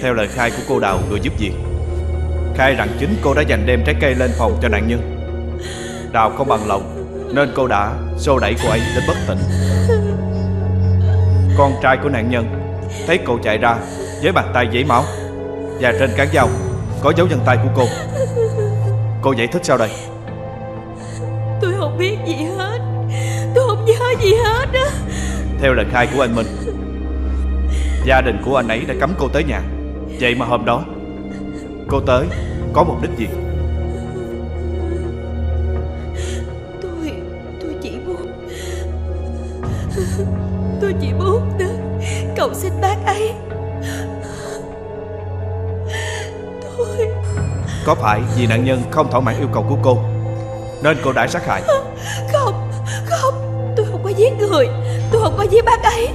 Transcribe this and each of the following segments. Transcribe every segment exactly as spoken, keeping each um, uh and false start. Theo lời khai của cô Đào, người giúp việc khai rằng chính cô đã dành đem trái cây lên phòng cho nạn nhân. Đào không bằng lòng nên cô đã xô đẩy cô ấy đến bất tỉnh. Con trai của nạn nhân thấy cô chạy ra với bàn tay dấy máu và trên cán dao có dấu vân tay của cô. Cô giải thích sao đây? Tôi không biết gì hết, tôi không nhớ gì hết đó. Theo lời khai của anh Minh, gia đình của anh ấy đã cấm cô tới nhà. Vậy mà hôm đó cô tới có mục đích gì? Tôi, tôi chỉ muốn Tôi chỉ muốn được cầu xin bác ấy. Tôi... Có phải vì nạn nhân không thỏa mãn yêu cầu của cô nên cô đã sát hại? Không, không, tôi không có giết người, tôi không có giết bác ấy.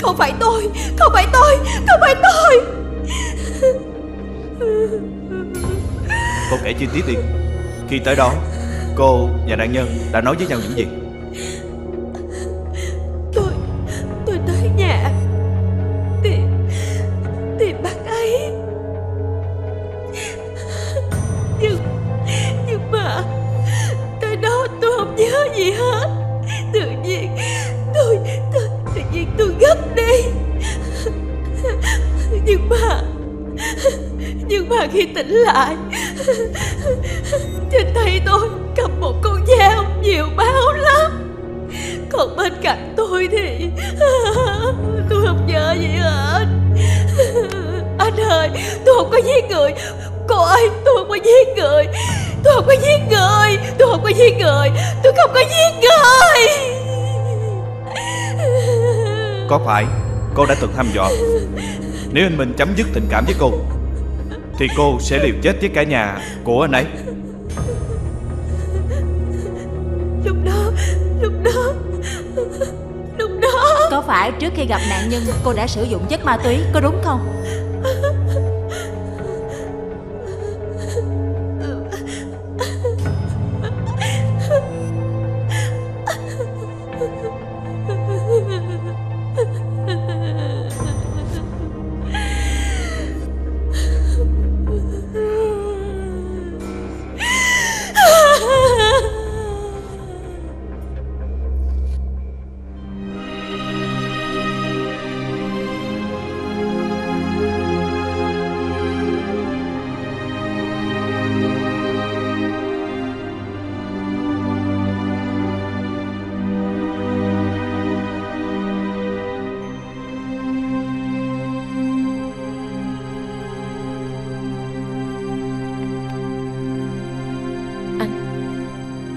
Không phải tôi, không phải tôi, không phải tôi. Cô kể chi tiết đi. Khi tới đó, cô và nạn nhân đã nói với nhau những gì? Tôi, tôi tới nhà tìm, tìm bác ấy. Nhưng, nhưng mà tới đó tôi không nhớ gì hết. Tự nhiên, tôi, tôi tự nhiên tôi gấp đi. Nhưng mà Nhưng mà khi tỉnh lại, trên tay tôi cầm một con dao nhiều máu lắm. Còn bên cạnh tôi thì tôi không nhớ gì hết. Anh ơi, tôi không có giết người. Cô ơi, tôi không có giết người. Tôi không có giết người. Tôi không có giết người. Tôi không có giết người. Có phải cô đã từng thăm dò nếu anh mình chấm dứt tình cảm với cô thì cô sẽ liều chết với cả nhà của anh ấy? Lúc đó, lúc đó, lúc đó... Có phải trước khi gặp nạn nhân cô đã sử dụng chất ma túy, có đúng không?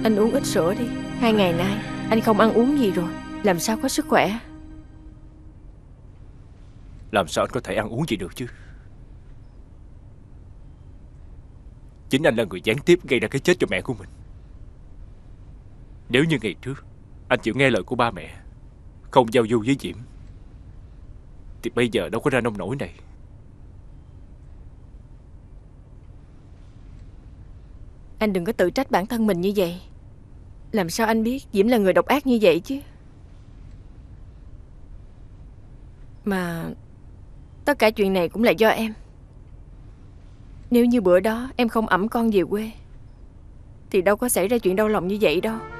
Anh uống ít sữa đi. Hai ngày nay anh không ăn uống gì rồi, làm sao có sức khỏe? Làm sao anh có thể ăn uống gì được chứ? Chính anh là người gián tiếp gây ra cái chết cho mẹ của mình. Nếu như ngày trước anh chịu nghe lời của ba mẹ, không giao du với Diễm, thì bây giờ đâu có ra nông nổi này. Anh đừng có tự trách bản thân mình như vậy. Làm sao anh biết Diễm là người độc ác như vậy chứ? Mà tất cả chuyện này cũng là do em. Nếu như bữa đó em không ẵm con về quê thì đâu có xảy ra chuyện đau lòng như vậy đâu.